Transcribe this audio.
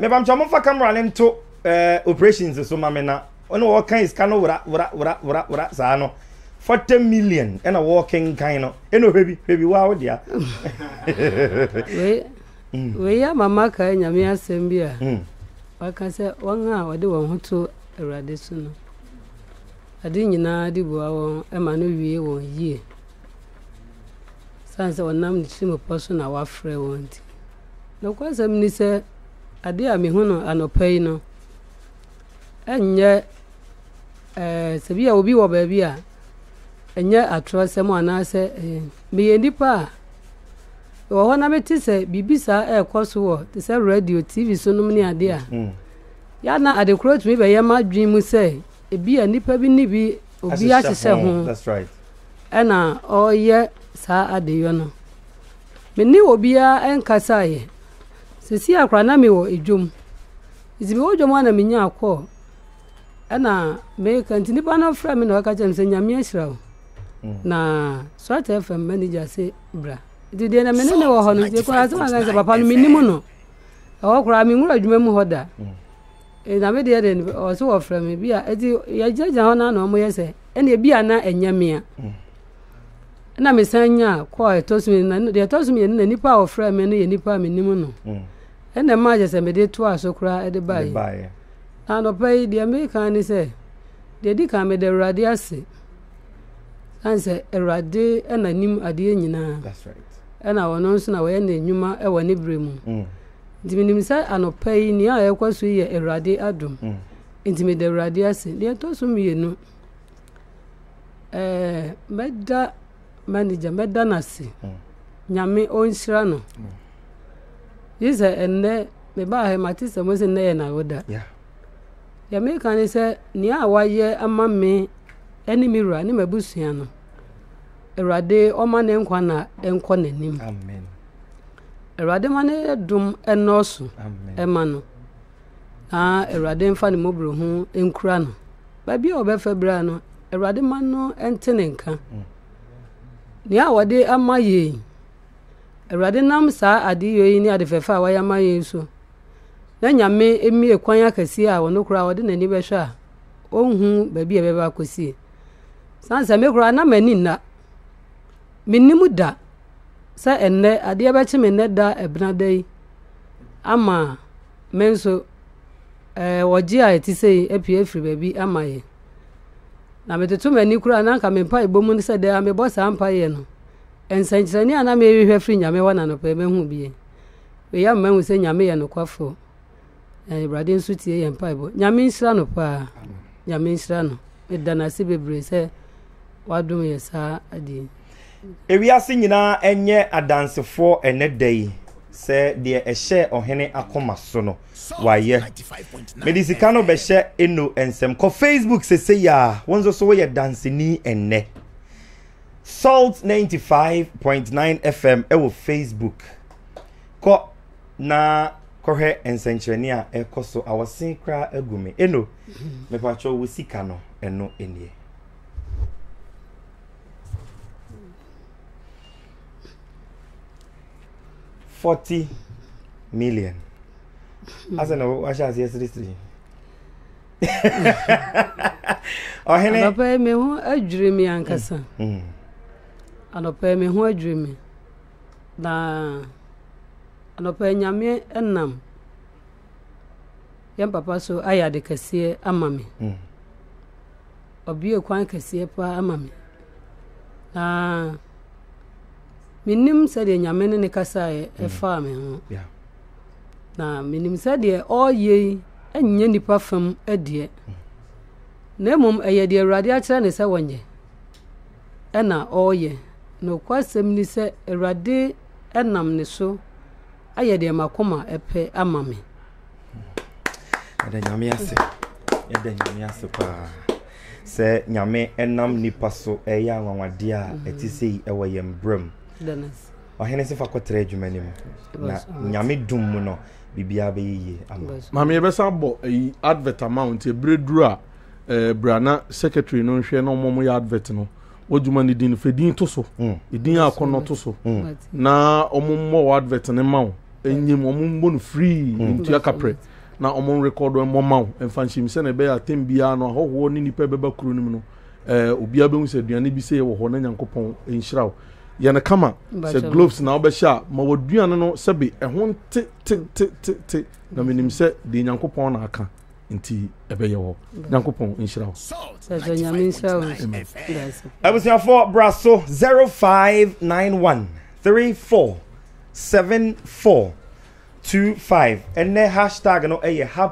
Mebam chama fa camera lento operations so mamena. Ono working is kano wura sa no. 40 million and a walking kind of. Eno baby wow dia. We are mama kai nyame asem bia. Waka se won a wode won hoto urade so no. Ade nyina de bua won e ma no wie won yie. Sanse wonam nchimo poso na wa frɛ won ti. No kwasa mni se ade a me hu no anɔpɛ yi no. Enye se bia obi wo ba bia. Enye atrɔsɛm ana se me yenipa. Wo ho na meti se bibisa e kɔso wo te se radio tv so nom ne ade a ya na ade kro tumi be yema dwen mu se ebi a nipa bi ni bi obi ahyehyɛ ho. That's right. Ana oyɛ sa ade yo no me ni obi a enkasa ye sisi akra na me wo edwom izi me wo dwom ana me nya akɔ ana me kan ti nipa na fra me na waka kyem se nyame ahyira wo na Salt FM manager se bra didi na menene wo hono je ko azuma nganza papa no minimu no o kura mi ngura dwuma mu hoda e na me de den o so wo fra me bia edi ya jaja ho na no mo yese ene bia na enya mia na me sanya ko etosumi na de etosumi na nipa wo fra me no ye nipa minimu no ene ma je se me de to aso kura edi bai na no pay de me kan ni se de di kan me de urade ase anse urade ena nim ade nyina. That's right. And I want to know when the Numa ever nibremu. Diminisha anopai niya ekwasu ye eradi adum. Intimi de radiasi. They told me no. Meda manager meda nasi. Nyame onshira no. Yes, and ne meba he matisa mose ne na oda. Yeah. Yame kani se niya waye amame eni mira ni mebusya no. Erade omane nkwana enko nanim. Amen. Erade mane dum enosu. Amen. Emano. Ah erade mfa ne mobro hu enkura no. Ba bia obefa bra no, erade mano entene nka. Ni awade amaye. Erade nam saa ade yoyi ni ade fefa wa yamaye so. Na nyame emi ekwan akasi a wono kura wode nani behwa. Onhu ba bia beba akosie. Sansa me kura na mani na minimuda sa enne ade abache meneda ebnadei ama menso woji a etisei epie firi baby amaye na metetumani kura na nka mempa ebomu ni sede amebosa ampaye no ensanchirani ana mehwe firi nyame wana no pe mehu biye we ya mehu se nyame ye no kwafo brade nsutie ye mpa ebo nyame nsira no pa nyame nsira no edana se bebre se wadum ye sa ade. Ewi ase nyina enye adansefo enedei se de ehye ohene akoma so no waye medisika no behye eno ensem ko Facebook se se ya wonzo so ye dance ni enne Salt 95.9 FM ewo Facebook ko na kohe ensencheni a ekoso awosin kra agumi eno mepacho wo sika no eno enie. $40 million. I said, no, I shall see yesterday. Oh, Henry, pay me a dreamy, Ancassa. I don't pay me who a dreamy. I don't pay Yammy and Nam. Young papa, so I had a cassia and mammy. Or be a quaint cassia, pa, and mammy. Ah. Minim said in Yamen and Casai a farm. Yeah. Now, Minim said, dear, all ye and yenny perfume a dear. Nemum a dear radiator and a sawan ye. Anna, all ye. No question, ni said a radi and namne so. I had dear Macoma a pay a mammy. And then Yamias, and then Yamias, say Yame and nam nipaso a young one, dear, et is a way and brim. Oh, Hennessy for cottage, many Yammy Dum, no, Bibiabe. Mammy Bessabo, a advert amount, a bread drawer, Brana, secretary, no share no more advert. No, what do money didn't feed into so? It didn't have connotoso. Now, almost more advert and amount. free into capre. Now I'm on record one more and fancy send a ten biano, how warning the pebble crunum, Ubiabum said, Diani Bissay or Honan and Copon in Shroud. Yana Kama said gloves now be sharp, Mawadiano Sabi, and one tick. I mean, him said the Yankopon Aka in tea a bayo, Yankopon in Shroud. I was your fault, Brasso 0591 347425 and the hashtag no a hub